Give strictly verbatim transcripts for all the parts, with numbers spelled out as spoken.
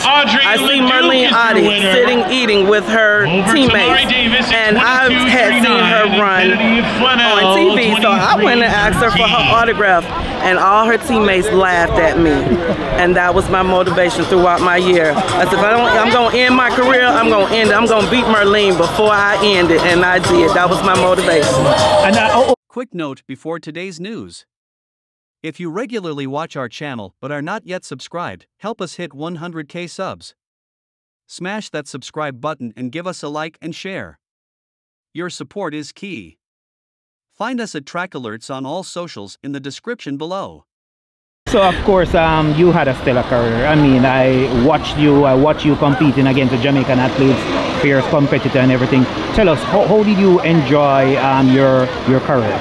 stage. Audrey I see Merlene Ottey sitting eating with her Over teammates, Davis, and I had seen her run Flannel, on T V, so I went and asked her for her autograph, and all her teammates laughed at me, and that was my motivation throughout my year. I said, if I don't, I'm gonna end my career, I'm gonna end it, I'm gonna beat Merlene before I end it, and I did. That was my motivation. And I, oh, oh. Quick note before today's news. If you regularly watch our channel but are not yet subscribed, help us hit one hundred K subs. Smash that subscribe button and give us a like and share. Your support is key. Find us at Track Alerts on all socials in the description below. So of course, um, you had a stellar career. I mean, I watched you, I watched you competing against the Jamaican athletes, fierce competitor and everything. Tell us, how, how did you enjoy um, your, your career?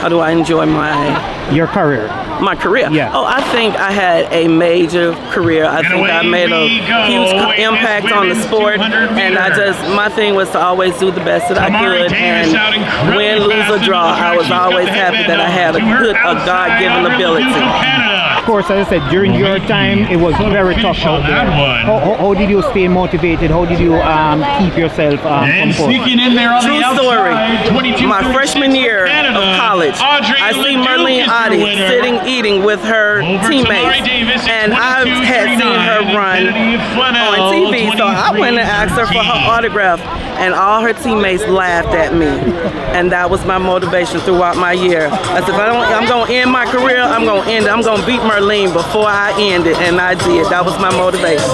How do I enjoy my... Your career. My career? Yeah. Oh, I think I had a major career. I think I made a huge impact on the sport. And I just, my thing was to always do the best that I could. And win, lose, or draw, I was always happy that I had a good, a God-given ability. Of course, as I said, during your time, it was very tough out there. How, how, how did you stay motivated? How did you um, keep yourself um, composed? True story. My freshman year of college, I see Merlene Ottey sitting eating with her teammates, and I had seen her run on T V, so I went and asked her for her autograph, and all her teammates laughed at me, and that was my motivation throughout my year. I said, if I don't, I'm gonna end my career, I'm gonna end it, I'm gonna beat Merlene before I end it, and I did. That was my motivation.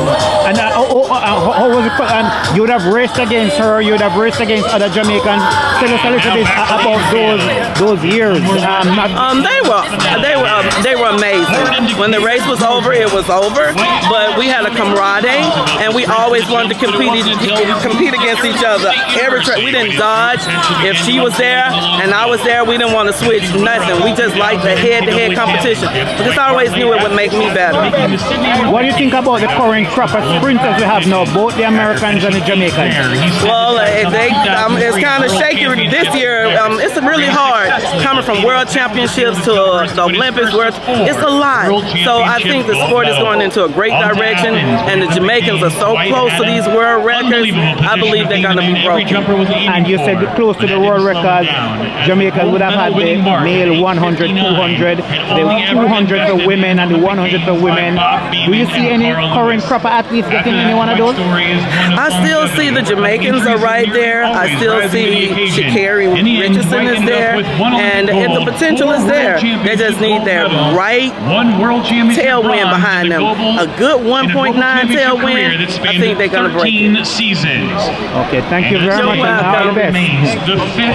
And uh, oh, oh, oh, oh, oh, was it, um, you would have raced against her, you would have raced against other Jamaicans. Tell us a little bit about those those years. Um, um, they were they were uh, they were amazing. When the race was over, it was over. But we had a camaraderie, and we always wanted to compete compete against each other. Every track, we didn't dodge. If she was there and I was there, we didn't want to switch nothing. We just liked the head-to-head competition because I always knew it would make me better. What do you think about the current crop of sprinters we have now, both the Americans and the Jamaicans? Well, uh, they, um, it's kind of shaky this year. Um, it's really hard coming from world championships to uh, the Olympics. World, it's a lot. So I think the sport is going into a great direction, and the Jamaicans are so close to these world records. I believe they're going to be broken. And you said close to the world records, Jamaica would have had the male one hundred, two hundred, the two hundred. For women and the one hundred for women. Do you see any current proper athletes getting any one of those? I still see the Jamaicans are right there. I still see Sha'Carri Richardson is there, and if the potential is there, they just need their right tailwind behind them. A good one point nine tailwind, I think they're going to break it. Okay, thank you very much. And all the best.